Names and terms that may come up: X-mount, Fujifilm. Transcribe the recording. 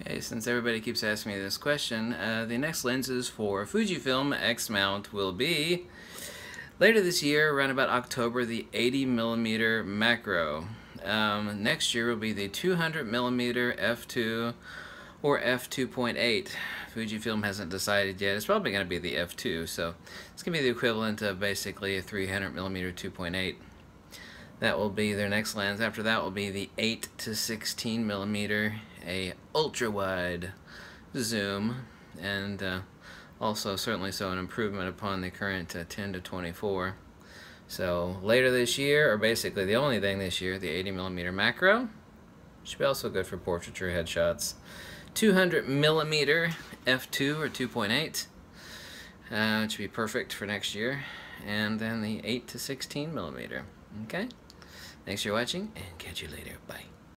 Okay, since everybody keeps asking me this question, the next lenses for Fujifilm X-mount will be later this year, around about October, the 80mm macro. Next year will be the 200mm f2 or f2.8. Fujifilm hasn't decided yet. It's probably going to be the f2, so it's going to be the equivalent of basically a 300mm 2.8. That will be their next lens. After that will be the 8 to 16mm, a ultra wide zoom, and also certainly so an improvement upon the current 10 to 24. So later this year, or basically the only thing this year, the 80mm macro. Should be also good for portraiture headshots. 200mm f2 or 2.8. It should be perfect for next year. And then the 8 to 16mm. Okay? Thanks for watching, and catch you later. Bye.